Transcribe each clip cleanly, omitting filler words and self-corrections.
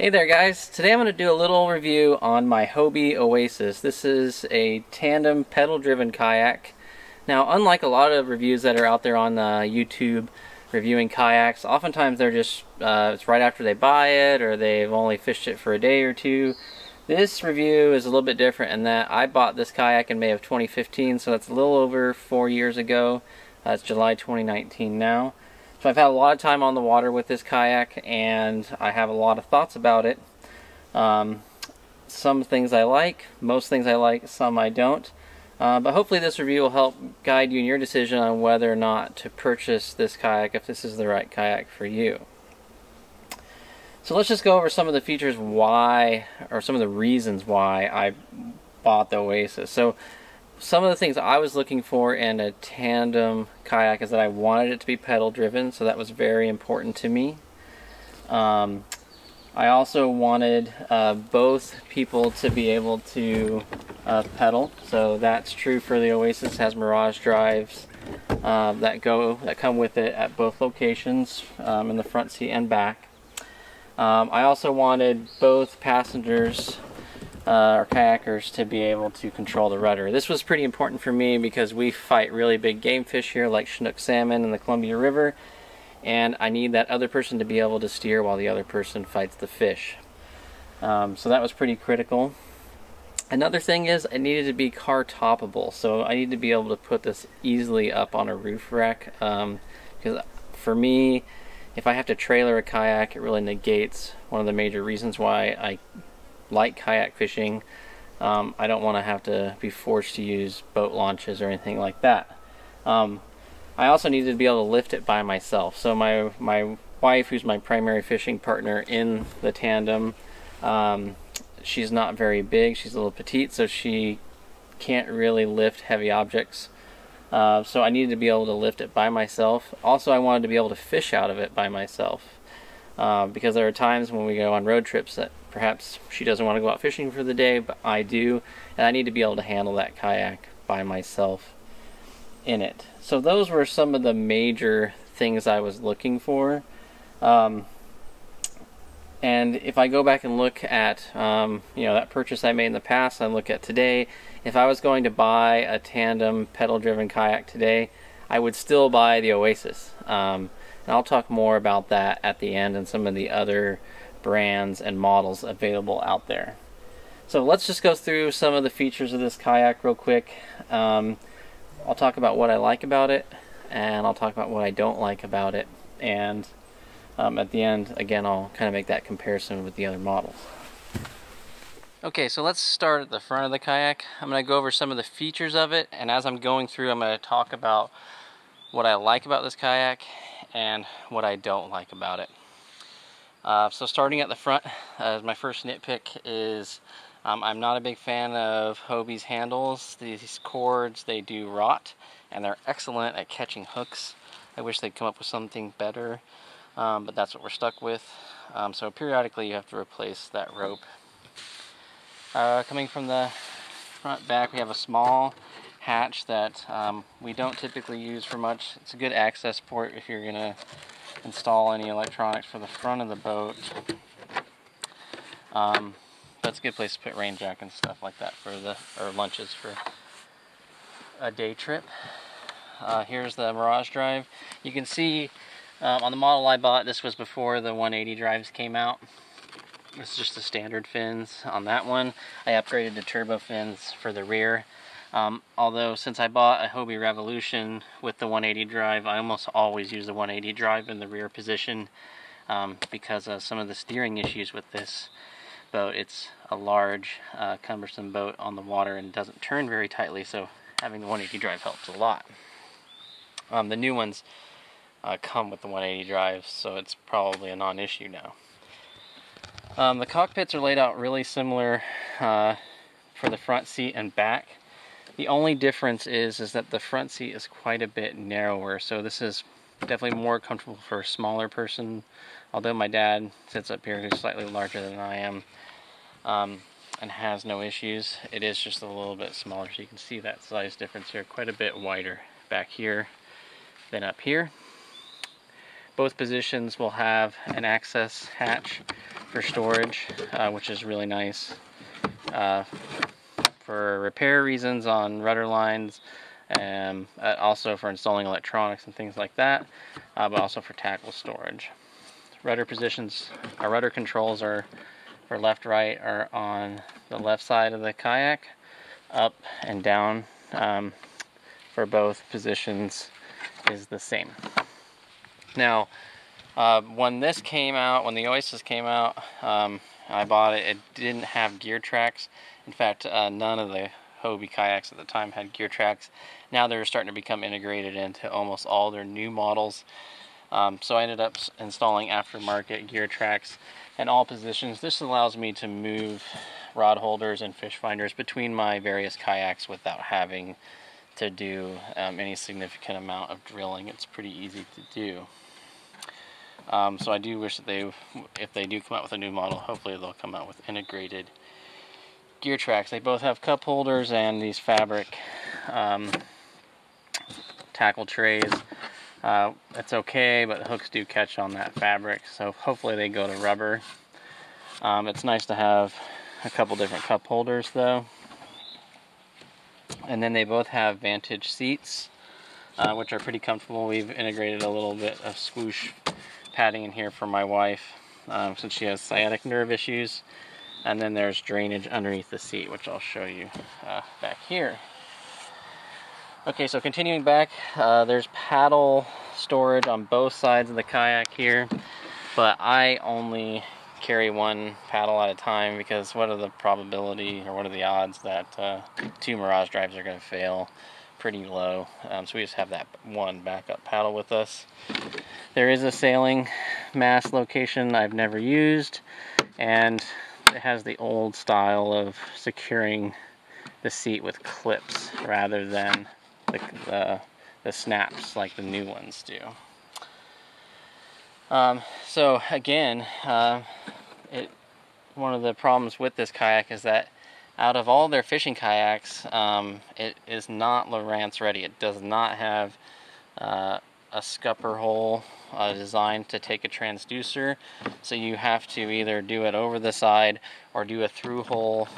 Hey there guys, today I'm going to do a little review on my Hobie Oasis. This is a tandem pedal driven kayak. Now unlike a lot of reviews that are out there on YouTube reviewing kayaks, oftentimes they're just it's right after they buy it or they've only fished it for a day or two. This review is a little bit different in that I bought this kayak in May of 2015, so that's a little over 4 years ago. It's July 2019 now. So I've had a lot of time on the water with this kayak, and I have a lot of thoughts about it. Some things I like, most things I like, some I don't. But hopefully this review will help guide you in your decision on whether or not to purchase this kayak, if this is the right kayak for you. So let's just go over some of the features why, or some of the reasons why I bought the Oasis. So some of the things I was looking for in a tandem kayak is that I wanted it to be pedal driven, so that was very important to me. I also wanted both people to be able to pedal, so that's true for the Oasis. It has Mirage drives that come with it at both locations, in the front seat and back. I also wanted both passengers or kayakers to be able to control the rudder. This was pretty important for me because we fight really big game fish here like Chinook salmon in the Columbia River, and I need that other person to be able to steer while the other person fights the fish. So that was pretty critical. Another thing is it needed to be car toppable, so I need to be able to put this easily up on a roof rack, because for me, if I have to trailer a kayak, it really negates one of the major reasons why I like kayak fishing. I don't want to have to be forced to use boat launches or anything like that. I also needed to be able to lift it by myself. So my wife, who's my primary fishing partner in the tandem, she's not very big. She's a little petite, so she can't really lift heavy objects. So I needed to be able to lift it by myself. Also, I wanted to be able to fish out of it by myself. Because there are times when we go on road trips that perhaps she doesn't want to go out fishing for the day, but I do, and I need to be able to handle that kayak by myself in it. So those were some of the major things I was looking for. And if I go back and look at that purchase I made in the past, I look at today, if I was going to buy a tandem pedal-driven kayak today, I would still buy the Oasis. And I'll talk more about that at the end and some of the other brands and models available out there. So let's just go through some of the features of this kayak real quick. I'll talk about what I like about it, and I'll talk about what I don't like about it, and at the end, again, I'll kind of make that comparison with the other models. Okay, so let's start at the front of the kayak. I'm going to go over some of the features of it, and as I'm going through, I'm going to talk about what I like about this kayak and what I don't like about it. So starting at the front, my first nitpick is I'm not a big fan of Hobie's handles. These cords, they do rot, and they're excellent at catching hooks. I wish they'd come up with something better, but that's what we're stuck with. So periodically you have to replace that rope. Coming from the front back, we have a small hatch that we don't typically use for much. It's a good access port if you're going to install any electronics for the front of the boat. That's a good place to put rain jack and stuff like that for or lunches for a day trip. Here's the Mirage drive. You can see on the model I bought, this was before the 180 drives came out. It's just the standard fins on that one. I upgraded to turbo fins for the rear. Although since I bought a Hobie Revolution with the 180 drive, I almost always use the 180 drive in the rear position because of some of the steering issues with this boat. It's a large, cumbersome boat on the water and doesn't turn very tightly, so having the 180 drive helps a lot. The new ones come with the 180 drive, so it's probably a non-issue now. The cockpits are laid out really similar for the front seat and back. The only difference is that the front seat is quite a bit narrower, so this is definitely more comfortable for a smaller person, although my dad sits up here who's slightly larger than I am and has no issues. It is just a little bit smaller, so you can see that size difference here, quite a bit wider back here than up here. Both positions will have an access hatch for storage, which is really nice. For repair reasons on rudder lines, and also for installing electronics and things like that, but also for tackle storage. Rudder positions, our rudder controls are for left, right, are on the left side of the kayak, up and down for both positions is the same. Now, when this came out, when the Oasis came out, I bought it. It didn't have gear tracks. In fact, none of the Hobie kayaks at the time had gear tracks. Now they're starting to become integrated into almost all their new models. So I ended up installing aftermarket gear tracks in all positions. This allows me to move rod holders and fish finders between my various kayaks without having to do any significant amount of drilling. It's pretty easy to do. So I do wish that they, if they do come out with a new model, hopefully they'll come out with integrated gear tracks. They both have cup holders and these fabric tackle trays. It's okay, but hooks do catch on that fabric, so hopefully they go to rubber. It's nice to have a couple different cup holders though. And then they both have Vantage seats, which are pretty comfortable. We've integrated a little bit of swoosh padding in here for my wife, since she has sciatic nerve issues. And then there's drainage underneath the seat, which I'll show you back here. Okay, so continuing back, there's paddle storage on both sides of the kayak here, but I only carry one paddle at a time because what are the probability, or what are the odds that two Mirage drives are going to fail? Pretty low. So we just have that one backup paddle with us. There is a sailing mast location I've never used, and it has the old style of securing the seat with clips rather than the snaps like the new ones do. So again, one of the problems with this kayak is that out of all their fishing kayaks, it is not Lowrance ready. It does not have a scupper hole designed to take a transducer, so you have to either do it over the side or do a through hole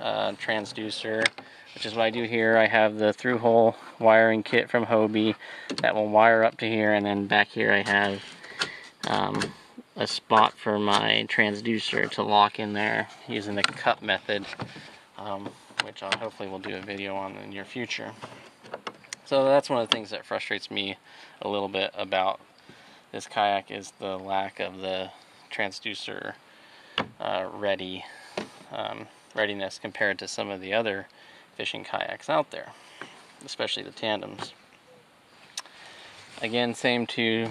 transducer, which is what I do here. I have the through hole wiring kit from Hobie that will wire up to here, and then back here I have a spot for my transducer to lock in there using the cup method, which I hopefully will do a video on in the near future. So that's one of the things that frustrates me a little bit about this kayak, is the lack of the transducer readiness compared to some of the other fishing kayaks out there, especially the tandems. Again, same two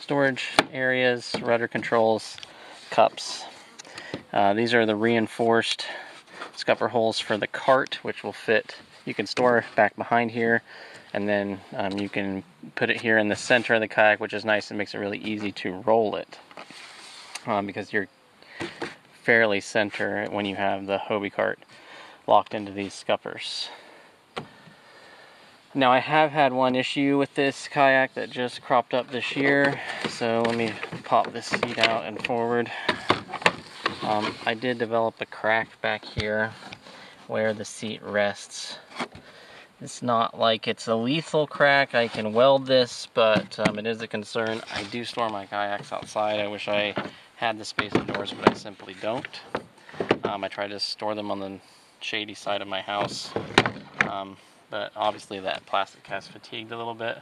storage areas, rudder controls, cups. These are the reinforced scupper holes for the cart, which will fit. You can store back behind here, and then you can put it here in the center of the kayak, which is nice. It makes it really easy to roll it because you're fairly center when you have the Hobie cart locked into these scuppers. Now, I have had one issue with this kayak that just cropped up this year, so let me pop this seat out and forward. I did develop a crack back here where the seat rests. It's not like it's a lethal crack. I can weld this, but it is a concern. I do store my kayaks outside. I wish I had the space indoors, but I simply don't. I try to store them on the shady side of my house, but obviously that plastic has fatigued a little bit.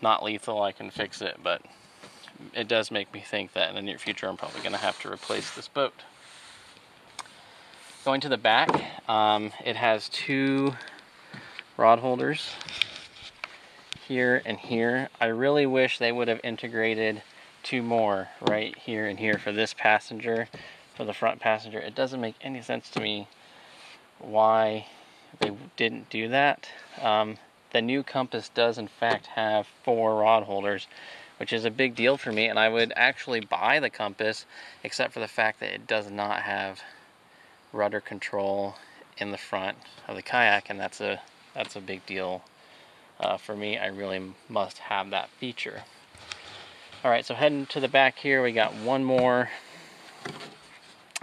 Not lethal, I can fix it, but it does make me think that in the near future I'm probably gonna have to replace this boat. Going to the back, it has two rod holders here and here. I really wish they would have integrated two more right here and here for this passenger, for the front passenger. It doesn't make any sense to me why they didn't do that. The new Compass does in fact have four rod holders, which is a big deal for me, and I would actually buy the Compass except for the fact that it does not have rudder control in the front of the kayak, and that's a big deal for me. I really must have that feature. All right, so heading to the back here, we got one more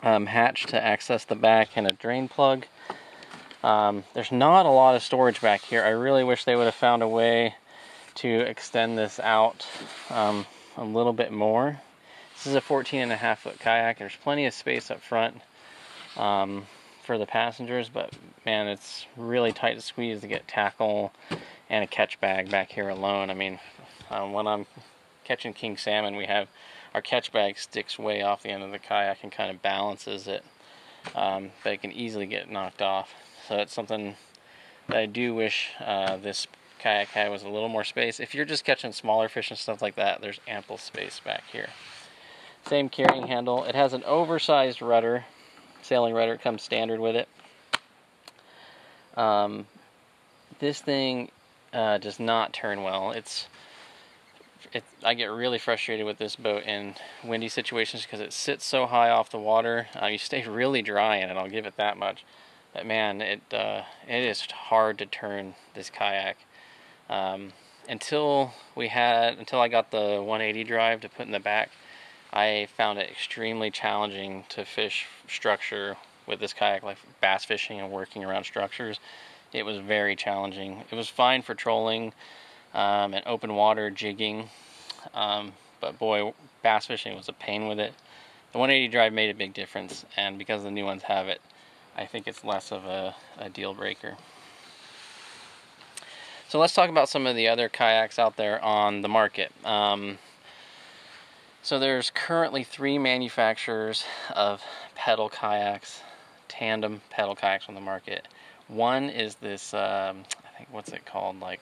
hatch to access the back and a drain plug. There's not a lot of storage back here. I really wish they would have found a way to extend this out a little bit more. This is a 14.5-foot kayak. There's plenty of space up front for the passengers, but man, it's really tight to squeeze to get tackle and a catch bag back here alone. I mean, when I'm catching king salmon, we have our catch bag sticks way off the end of the kayak and kind of balances it, but it can easily get knocked off. So it's something that I do wish this kayak had, was a little more space. If you're just catching smaller fish and stuff like that, there's ample space back here. Same carrying handle. It has an oversized rudder, sailing rudder, comes standard with it. This thing does not turn well. I get really frustrated with this boat in windy situations because it sits so high off the water. You stay really dry in it, I'll give it that much. But man, it is hard to turn this kayak. Until I got the 180 drive to put in the back, I found it extremely challenging to fish structure with this kayak, like bass fishing and working around structures. It was very challenging. It was fine for trolling and open water jigging, but boy, bass fishing was a pain with it. The 180 drive made a big difference, and because the new ones have it, I think it's less of a deal breaker. So let's talk about some of the other kayaks out there on the market. So there's currently 3 manufacturers of pedal kayaks, tandem pedal kayaks on the market. One is this, I think, what's it called? Like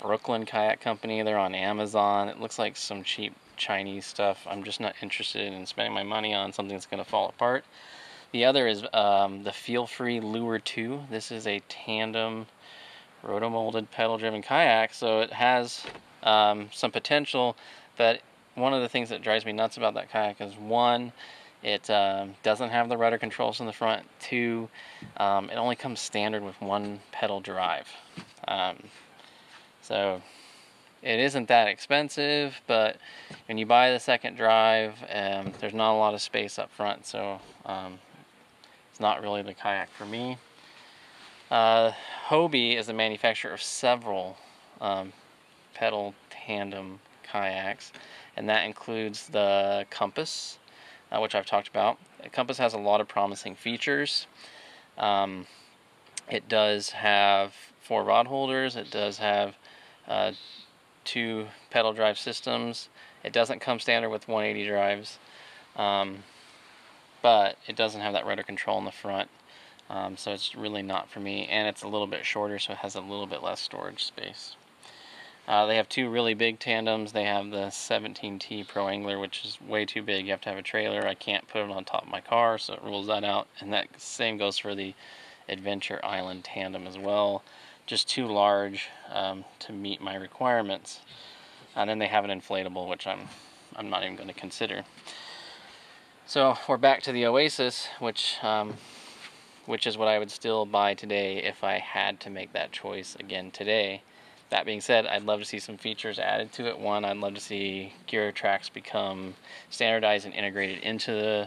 Brooklyn Kayak Company. They're on Amazon. It looks like some cheap Chinese stuff. I'm just not interested in spending my money on something that's going to fall apart. The other is the Feel Free Lure II. This is a tandem rotomolded pedal-driven kayak, so it has some potential, but one of the things that drives me nuts about that kayak is, 1, it doesn't have the rudder controls in the front. 2, it only comes standard with 1 pedal drive. So it isn't that expensive, but when you buy the second drive, there's not a lot of space up front, so it's not really the kayak for me. Hobie is the manufacturer of several pedal tandem kayaks, and that includes the Compass, which I've talked about. The Compass has a lot of promising features. It does have 4 rod holders. It does have 2 pedal drive systems. It doesn't come standard with 180 drives, but it doesn't have that rudder control in the front, so it's really not for me, and it's a little bit shorter, so it has a little bit less storage space. They have 2 really big tandems. They have the 17T Pro Angler, which is way too big. You have to have a trailer. I can't put it on top of my car, so it rules that out. And that same goes for the Adventure Island tandem as well. Just too large to meet my requirements. And then they have an inflatable, which I'm not even going to consider. So we're back to the Oasis, which is what I would still buy today if I had to make that choice again today. That being said, I'd love to see some features added to it. 1, I'd love to see gyro tracks become standardized and integrated into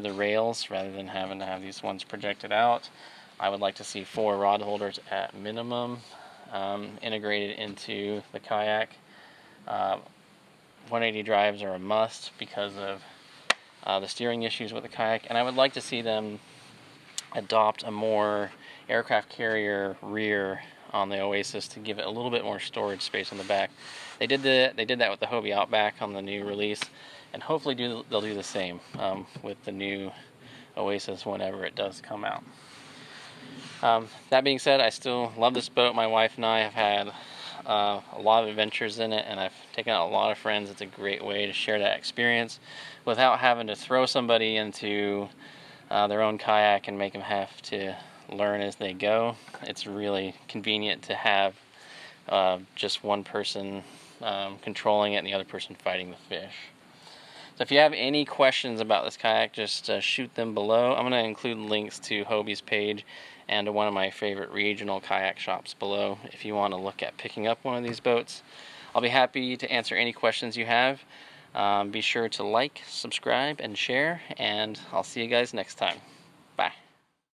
the rails rather than having to have these ones projected out. I would like to see 4 rod holders at minimum integrated into the kayak. 180 drives are a must because of the steering issues with the kayak, and I would like to see them adopt a more aircraft carrier rear on the Oasis to give it a little bit more storage space on the back. They did that with the Hobie Outback on the new release, and hopefully they'll do the same with the new Oasis whenever it does come out. That being said, I still love this boat. My wife and I have had a lot of adventures in it, and I've taken out a lot of friends. It's a great way to share that experience without having to throw somebody into their own kayak and make them have to learn as they go. It's really convenient to have just one person controlling it and the other person fighting the fish. So if you have any questions about this kayak, just shoot them below. I'm going to include links to Hobie's page and to one of my favorite regional kayak shops below if you want to look at picking up one of these boats. I'll be happy to answer any questions you have. Be sure to like, subscribe, and share, and I'll see you guys next time. Bye.